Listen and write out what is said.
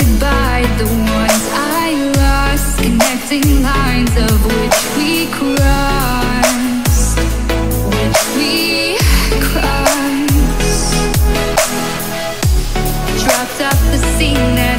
surrounded by the ones I lost, connecting lines of which we crossed, dropped off the scene.